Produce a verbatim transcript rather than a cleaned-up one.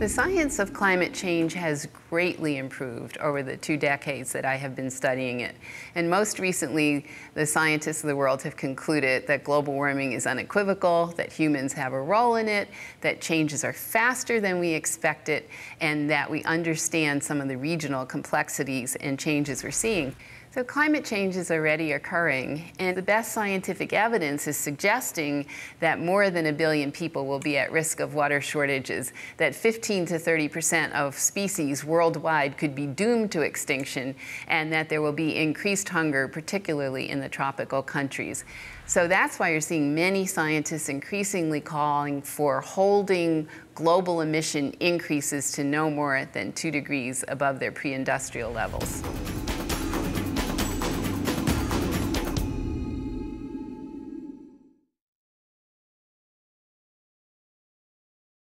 The science of climate change has greatly improved over the two decades that I have been studying it. And most recently, the scientists of the world have concluded that global warming is unequivocal, that humans have a role in it, that changes are faster than we expected, and that we understand some of the regional complexities and changes we're seeing. So climate change is already occurring, and the best scientific evidence is suggesting that more than a billion people will be at risk of water shortages, that fifteen to thirty percent of species worldwide could be doomed to extinction, and that there will be increased hunger, particularly in the tropical countries. So that's why you're seeing many scientists increasingly calling for holding global emission increases to no more than two degrees above their pre-industrial levels.